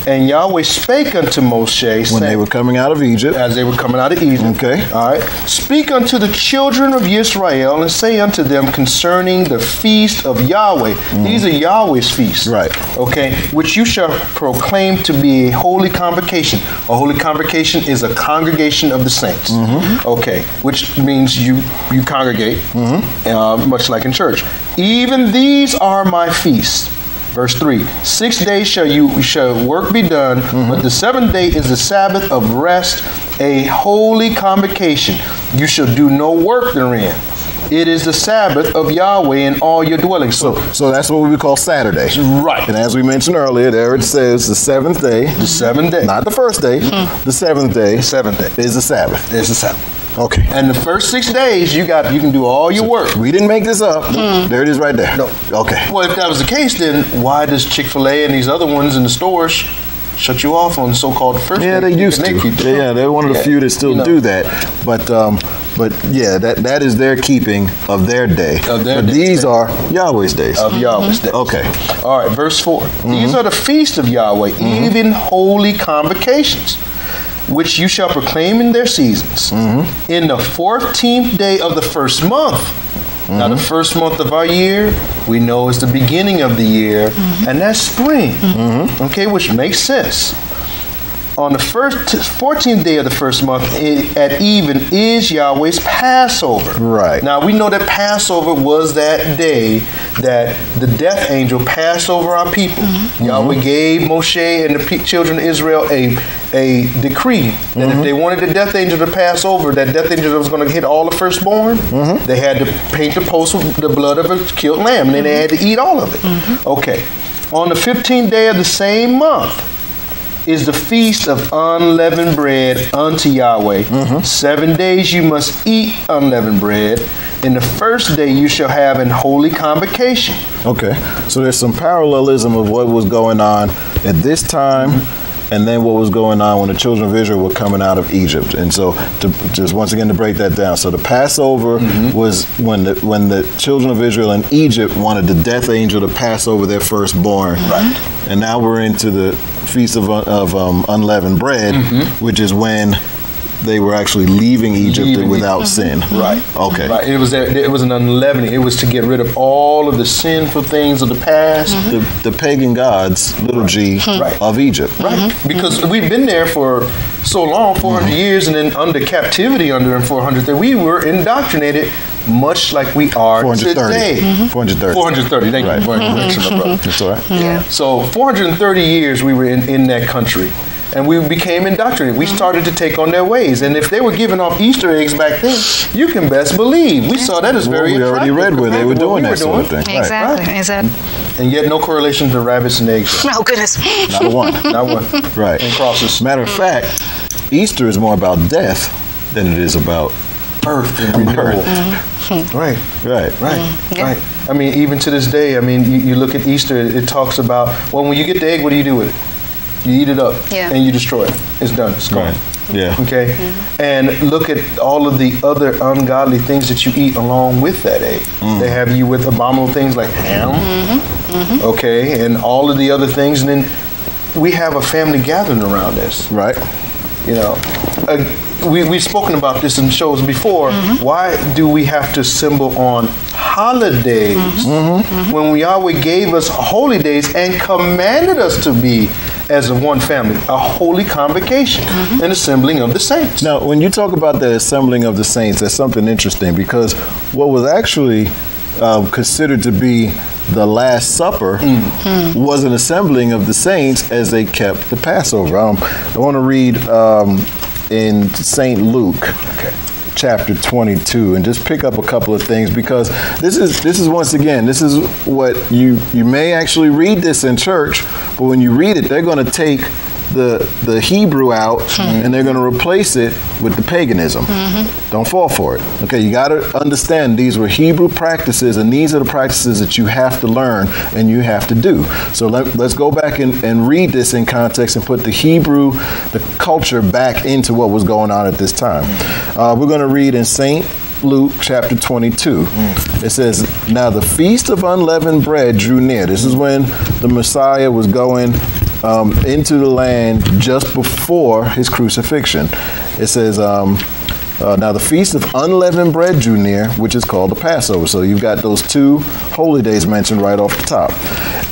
And Yahweh spake unto Moshe, saying, when they were coming out of Egypt. As they were coming out of Egypt. Okay. All right. Speak unto the children of Israel, and say unto them concerning the feast of Yahweh. Mm. These are Yahweh's feasts. Right. Okay. Which you shall proclaim to be a holy convocation. A holy convocation is a congregation of the saints. Mm-hmm. Okay. Which means you, you congregate, mm-hmm. uh, much like in church. Even these are my feasts. Verse three, six days shall you shall work be done, mm-hmm. but the seventh day is the Sabbath of rest, a holy convocation. You shall do no work therein. It is the Sabbath of Yahweh in all your dwellings. So, so that's what we call Saturday. Right. And as we mentioned earlier, there it says the seventh day. The seventh day. Not the first day. Mm-hmm. The seventh day. The seventh day. Is the Sabbath. Is the Sabbath. Okay. And the first six days, you got you can do all your work. We didn't make this up. Mm. There it is right there. No. Okay. Well, if that was the case, then why does Chick-fil-A and these other ones in the stores shut you off on the so-called first day? Yeah, they used to. They yeah, they're one of the yeah. few that still you know. do that. But, um, but yeah, that, that is their keeping of their day. Of their but days. These are Yahweh's days. Of mm-hmm. Yahweh's days. Okay. All right, verse four. Mm-hmm. These are the feasts of Yahweh, mm-hmm. even holy convocations, which you shall proclaim in their seasons, mm-hmm. in the fourteenth day of the first month. Mm-hmm. Now, the first month of our year, we know is the beginning of the year, mm-hmm. and that's spring, mm-hmm. okay, which makes sense. on the first fourteenth day of the first month at even is Yahweh's Passover. Right. Now, we know that Passover was that day that the death angel passed over our people. Mm-hmm. Yahweh gave Moshe and the children of Israel a, a decree that mm-hmm. if they wanted the death angel to pass over, that death angel that was going to hit all the firstborn, mm-hmm. they had to paint the post with the blood of a killed lamb, and then mm-hmm. they had to eat all of it. Mm-hmm. Okay. On the fifteenth day of the same month is the feast of unleavened bread unto Yahweh. Mm-hmm. Seven days you must eat unleavened bread. In the first day you shall have an holy convocation. Okay, so there's some parallelism of what was going on at this time mm-hmm. and then what was going on when the children of Israel were coming out of Egypt. And so, to, just once again to break that down, so the Passover mm-hmm. was when the, when the children of Israel in Egypt wanted the death angel to pass over their firstborn. Mm-hmm. Right. And now we're into the Feast of, of um, Unleavened Bread, mm-hmm. which is when they were actually leaving Egypt leaving without Egypt. sin. Mm-hmm. Right. Okay. Right. It was that, it was an unleavening. It was to get rid of all of the sinful things of the past. Mm-hmm. The, the pagan gods, little right. g, right. of Egypt. Right. Mm-hmm. Because mm-hmm. we've been there for so long, four hundred mm-hmm. years, and then under captivity under four hundred, that we were indoctrinated much like we are four hundred thirty. Today. Mm-hmm. four hundred thirty. four hundred thirty, thank right. you for correction, my brother. That's all right. Yeah. So four hundred thirty years we were in, in that country, and we became indoctrinated. We mm-hmm. started to take on their ways, and if they were giving off Easter eggs back then, you can best believe. We saw that as well, very we already read where they were doing we that were sort doing. Of thing. Exactly, right. exactly. And yet no correlation to rabbits and eggs. No, goodness. Not one. Not one. Right. And crosses. Matter of fact, Easter is more about death than it is about Earth and renewal. Mm-hmm. Right, right, right, mm-hmm. yeah. right. I mean, even to this day, I mean, you, you look at Easter, it, it talks about, well, when you get the egg, what do you do with it? You eat it up yeah. and you destroy it. It's done. It's gone. Right. Yeah. Okay? Mm-hmm. And look at all of the other ungodly things that you eat along with that egg. Mm. They have you with abominable things like ham, mm-hmm. Mm-hmm. okay, and all of the other things. And then we have a family gathering around this. Right. You know, uh, we, we've spoken about this in shows before. Mm-hmm. Why do we have to symbol on holidays mm-hmm. Mm-hmm. when Yahweh gave us holy days and commanded us to be as a one family, a holy convocation mm-hmm. and assembling of the saints? Now, when you talk about the assembling of the saints, that's something interesting, because what was actually uh, considered to be the Last Supper mm. was an assembling of the saints as they kept the Passover. Um, I want to read um, in Saint Luke, okay. chapter twenty-two, and just pick up a couple of things, because this is this is once again, this is what you you may actually read this in church, but when you read it, they're going to take the the Hebrew out hmm. and they're going to replace it with the paganism. Mm-hmm. Don't fall for it. Okay, you got to understand these were Hebrew practices, and these are the practices that you have to learn and you have to do. So let, let's go back and, and read this in context and put the Hebrew, the culture back into what was going on at this time. Mm-hmm. Uh, we're going to read in Saint Luke chapter twenty-two. Mm. It says, now the feast of unleavened bread drew near. This is when the Messiah was going Um, into the land just before his crucifixion. It says, um, uh, now the feast of unleavened bread drew near, which is called the Passover. So you've got those two holy days mentioned right off the top.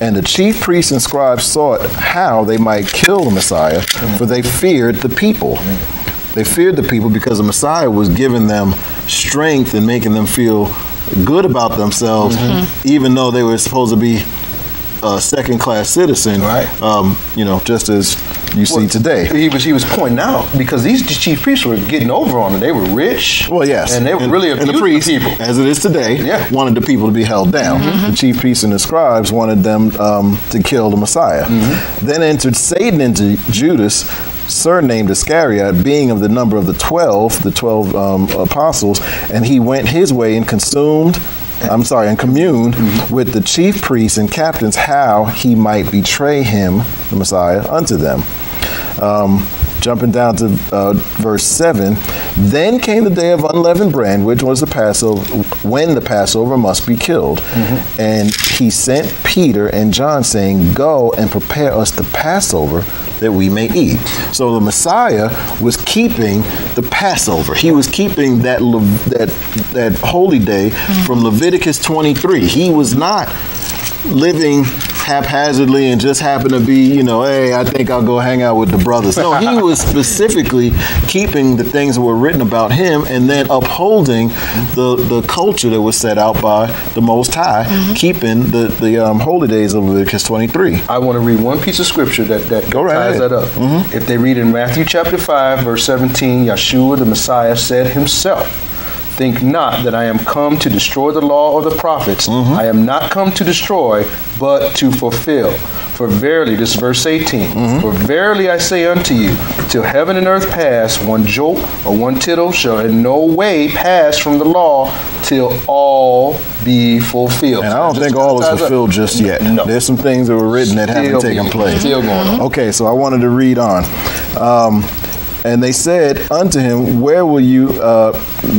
And the chief priests and scribes sought how they might kill the Messiah, mm-hmm. for they feared the people. Mm-hmm. They feared the people because the Messiah was giving them strength and making them feel good about themselves, mm-hmm. even though they were supposed to be Uh, second-class citizen, right. um, you know, just as you well, see today. He was he was pointing out, because these chief priests were getting over on it. They were rich. Well, yes. And they were and, really abusing the priests, people. As it is today, yeah. wanted the people to be held down. Mm-hmm. The chief priests and the scribes wanted them um, to kill the Messiah. Mm-hmm. Then entered Satan into Judas, surnamed Iscariot, being of the number of the twelve, the twelve um, apostles, and he went his way and consumed I'm sorry, and commune mm-hmm. with the chief priests and captains how he might betray him, the Messiah, unto them. Um, jumping down to uh, verse seven, then came the day of unleavened bread, which was the Passover, when the Passover must be killed. Mm-hmm. And he sent Peter and John, saying, go and prepare us the Passover that we may eat. So the Messiah was keeping the Passover. He was keeping that Le- that that holy day mm-hmm. from Leviticus twenty-three. He was not living haphazardly and just happened to be, you know, hey, I think I'll go hang out with the brothers. No, he was specifically keeping the things that were written about him and then upholding the, the culture that was set out by the Most High, mm-hmm. keeping the, the um, holy days of Leviticus twenty-three. I want to read one piece of scripture that, that go right ties ahead. that up. Mm-hmm. If they read in Matthew chapter five, verse seventeen, Yahshua the Messiah said himself, "Think not that I am come to destroy the law or the prophets. Mm-hmm. I am not come to destroy, but to fulfill. For verily," this is verse eighteen, mm-hmm. "for verily I say unto you, till heaven and earth pass, one jot or one tittle shall in no way pass from the law till all be fulfilled." And I don't just think all is fulfilled up. just yet. No. There's some things that were written that Still haven't taken being. place. Still going on. Okay, so I wanted to read on. Um, And they said unto him, "Where will you uh,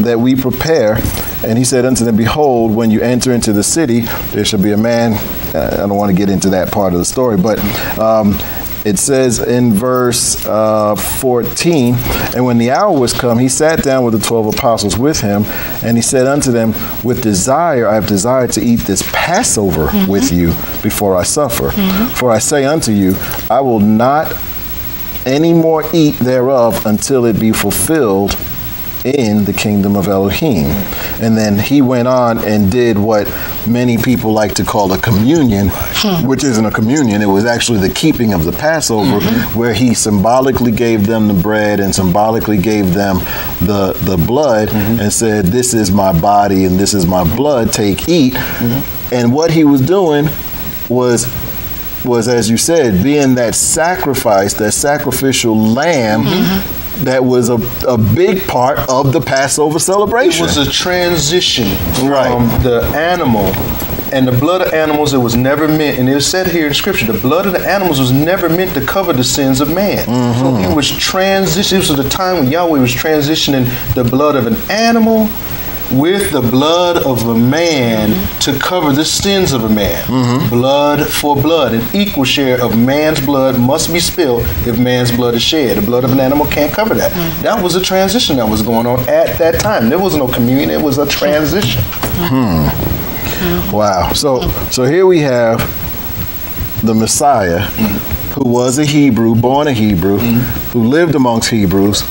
that we prepare?" And he said unto them, "Behold, when you enter into the city, there shall be a man." I don't want to get into that part of the story, but um, it says in verse uh, fourteen, "And when the hour was come, he sat down with the twelve apostles with him, and he said unto them, With desire I have desired to eat this Passover mm-hmm. with you before I suffer. Mm-hmm. For I say unto you, I will not any more eat thereof until it be fulfilled in the kingdom of Elohim." And then he went on and did what many people like to call a communion, hmm. which isn't a communion. It was actually the keeping of the Passover, mm-hmm. where he symbolically gave them the bread and symbolically gave them the, the blood mm-hmm. and said, "This is my body and this is my blood. Take, eat." Mm-hmm. And what he was doing was was, as you said, being that sacrifice, that sacrificial lamb mm-hmm. that was a, a big part of the Passover celebration. It was a transition right. from the animal and the blood of animals. It was never meant, and it is said here in scripture, the blood of the animals was never meant to cover the sins of man. Mm-hmm. So it was transition. This was the time when Yahweh was transitioning the blood of an animal with the blood of a man to cover the sins of a man. Mm-hmm. Blood for blood. An equal share of man's blood must be spilled if man's blood is shed. The blood of an animal can't cover that. Mm-hmm. That was a transition that was going on at that time. There was no communion. It was a transition. Mm-hmm. Hmm. Wow. So, so here we have the Messiah, mm-hmm. who was a Hebrew, born a Hebrew, mm-hmm. who lived amongst Hebrews,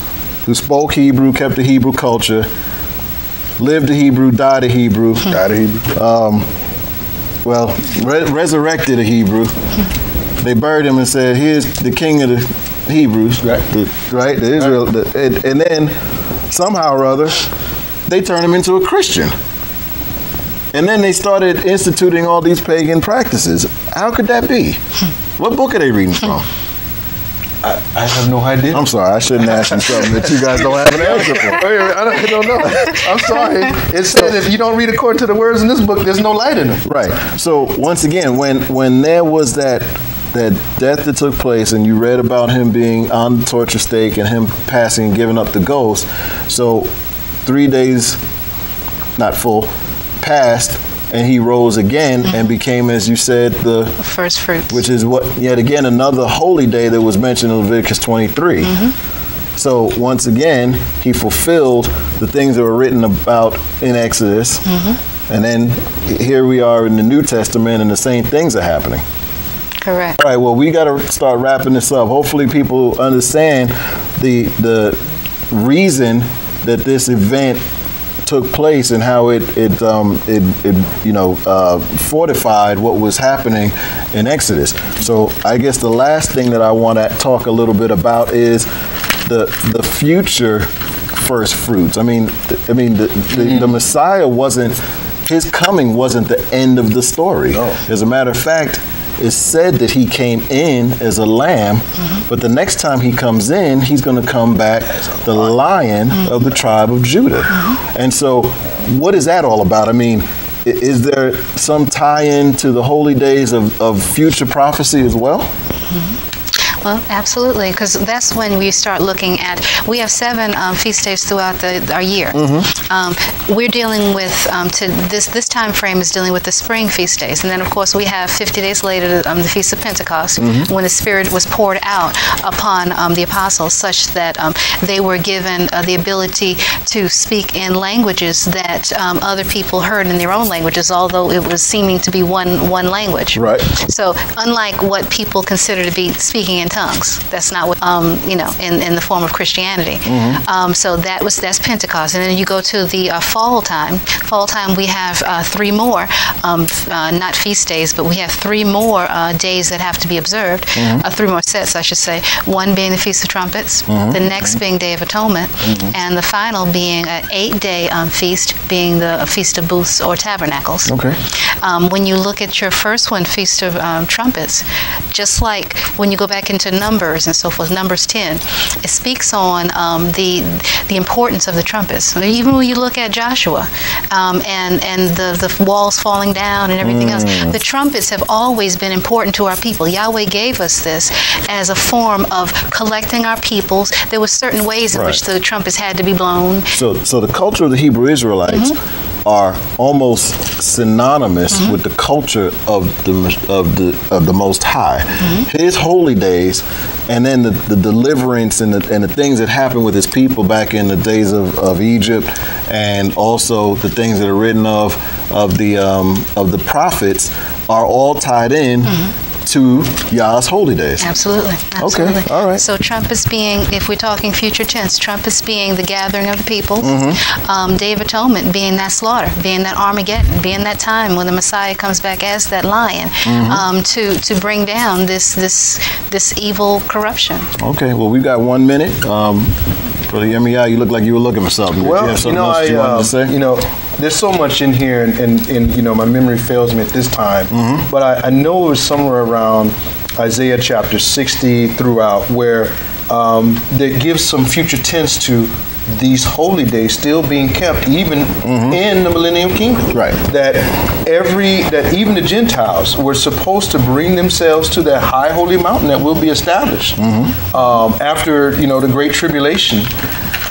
who spoke Hebrew, kept the Hebrew culture, lived a Hebrew, died a Hebrew, died a Hebrew. Um, well, re- resurrected a Hebrew. They buried him and said, "Here's the king of the Hebrews," right? The, right, the Israel, the, and, and then somehow or other, they turned him into a Christian. And then they started instituting all these pagan practices. How could that be? What book are they reading from? I, I have no idea. I'm sorry. I shouldn't ask you something that you guys don't have an answer for. Wait a minute, I, don't, I don't know. I'm sorry. It says if you don't read according to the words in this book, there's no light in it. Right. So once again, when when there was that that death that took place, and you read about him being on the torture stake and him passing and giving up the ghost, so three days, not full, passed. And he rose again mm-hmm. and became, as you said, the, the first fruits, which is what yet again another holy day that was mentioned in Leviticus twenty-three. Mm-hmm. So once again, he fulfilled the things that were written about in Exodus. Mm-hmm. And then here we are in the New Testament and the same things are happening. Correct. All right. Well, we got to start wrapping this up. Hopefully people understand the the reason that this event took place and how it it um, it, it you know uh, fortified what was happening in Exodus. So I guess the last thing that I want to talk a little bit about is the the future first fruits. I mean, th- I mean the, the, the Messiah wasn't his coming wasn't the end of the story. No. As a matter of fact, it's said that he came in as a lamb, mm-hmm. but the next time he comes in, he's going to come back the lion mm-hmm. of the tribe of Judah. Mm-hmm. And so what is that all about? I mean, is there some tie-in to the holy days of, of future prophecy as well? Mm-hmm. Well, absolutely, because that's when we start looking at, we have seven um, feast days throughout the, our year. Mm-hmm. um, we're dealing with, um, to this this time frame is dealing with the spring feast days. And then, of course, we have fifty days later, um, the Feast of Pentecost, mm-hmm. when the Spirit was poured out upon um, the apostles, such that um, they were given uh, the ability to speak in languages that um, other people heard in their own languages, although it was seeming to be one, one language. Right. So unlike what people consider to be speaking in tongues, that's not what, um, you know, in, in the form of Christianity. Mm-hmm. um, so that was, that's Pentecost. And then you go to the uh, fall time. Fall time, we have uh, three more, um, uh, not feast days, but we have three more uh, days that have to be observed, mm-hmm. uh, three more sets, I should say. One being the Feast of Trumpets, mm-hmm. the next mm-hmm. being Day of Atonement, mm-hmm. and the final being an eight-day um, feast, being the Feast of Booths or Tabernacles. Okay. Um, when you look at your first one, Feast of um, Trumpets, just like when you go back into Numbers and so forth, Numbers ten, it speaks on um, the the importance of the trumpets. Even when you look at Joshua um, and, and the, the walls falling down and everything mm. else, the trumpets have always been important to our people. Yahweh gave us this as a form of collecting our peoples. There were certain ways in right. which the trumpets had to be blown. So, so the culture of the Hebrew Israelites mm-hmm. are almost synonymous mm-hmm. with the culture of the of the of the Most High, mm-hmm. His holy days, and then the, the deliverance and the and the things that happened with His people back in the days of, of Egypt, and also the things that are written of of the um, of the prophets are all tied in. Mm-hmm. to Yah's holy days. Absolutely, absolutely. Okay, all right. So trumpets being, if we're talking future tense, trumpets being the gathering of the people, mm-hmm. um, Day of Atonement being that slaughter, being that Armageddon, being that time when the Messiah comes back as that lion, mm-hmm. um, to to bring down this this this evil corruption. Okay, well, we've got one minute. Um, Brother Yirmiyahu, you look like you were looking for something. Well, you, something you know, I, you, uh, to say? you know, there's so much in here, and, and, and you know, my memory fails me at this time. Mm-hmm. But I, I know it was somewhere around Isaiah chapter sixty throughout, where um, that gives some future tense to these holy days still being kept even mm-hmm. in the millennium kingdom. Right. That every that even the Gentiles were supposed to bring themselves to that high holy mountain that will be established mm-hmm. um, after you know the great tribulation.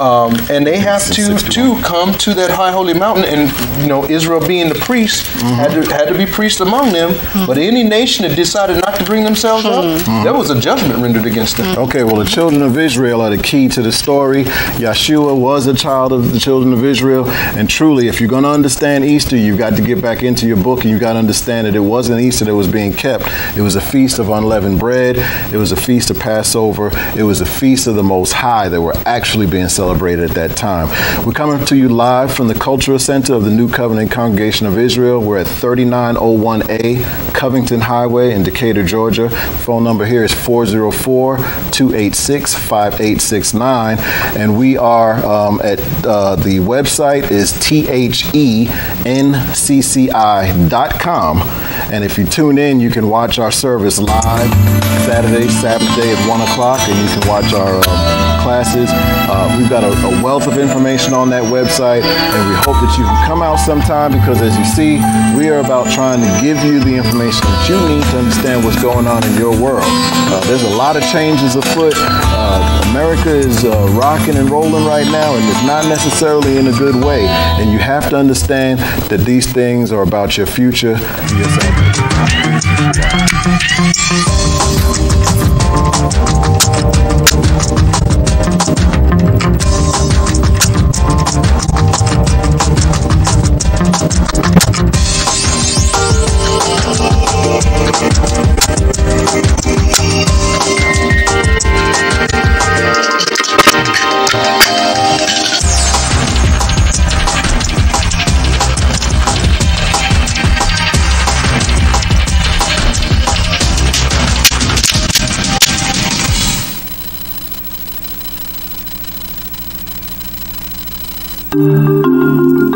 Um, and they have to, to come to that high holy mountain, and you know Israel being the priest mm-hmm. had to had to be priests among them. Mm-hmm. But any nation that decided not to bring themselves mm-hmm. up, mm-hmm. there was a judgment rendered against them. Mm-hmm. Okay, well the children of Israel are the key to the story. Yahshua was a child of the children of Israel, and truly, if you're going to understand Easter, you've got to get back into your book and you've got to understand that it wasn't Easter that was being kept. It was a feast of unleavened bread. It was a feast of Passover. It was a feast of the Most High that were actually being celebrated. Celebrated at that time. We're coming to you live from the Cultural Center of the New Covenant Congregation of Israel. We're at thirty-nine oh one A Covington Highway in Decatur, Georgia. Phone number here is four oh four, two eight six, five eight six nine. And we are um, at uh, the website is T H E N C C I dot com. And if you tune in, you can watch our service live Saturday, Saturday at one o'clock, and you can watch our um, classes. Uh, we've got a, a wealth of information on that website, and we hope that you can come out sometime, because as you see, we are about trying to give you the information that you need to understand what's going on in your world. Uh, there's a lot of changes afoot. Uh, America is uh, rocking and rolling right now, and it's not necessarily in a good way, and you have to understand that these things are about your future. Thank you.